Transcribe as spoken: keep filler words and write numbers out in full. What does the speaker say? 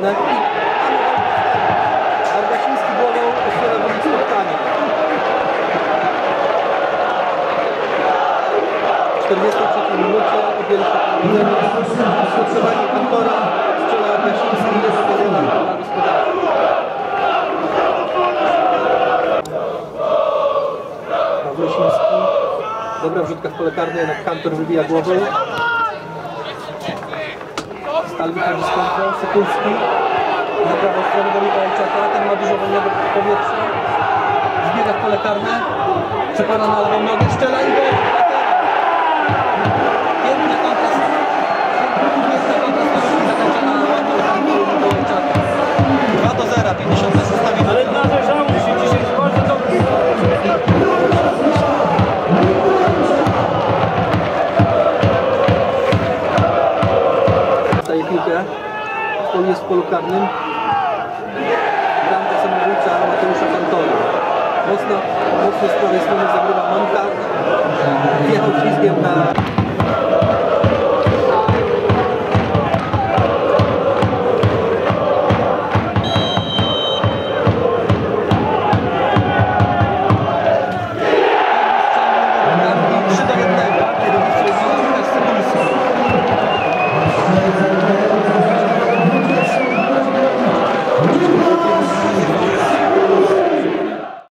karne. Argasiński głową ośrodki spotkania. W czterdziestej trzeciej minucie potrzebanie Kantora strzela Argasiński jest wskazany na gospodarstwo. Argasiński, dobra wrzutka w pole karne, jednak Kantor wybija głowę. Stal wychodzi z kontra, Sekulski na prawą stronę do Mikołajczaka, ten ma dużo wolnego powietrza, zbiega w pole karne, przepada na lewą nogę, strzela i gol! Piękny kontrast, piękny kontrast, zakończona na ładunku Mikołajczaka. dwa do zera, pięćdziesiąte zestawienie. Ale należało się dzisiaj bardzo dobrze. On jest w polu karnym. Bramka samobójcza Mateusza Kantora. Mocno, mocno z prawej strony zagrywa Manka. Wjechał ślizgiem na...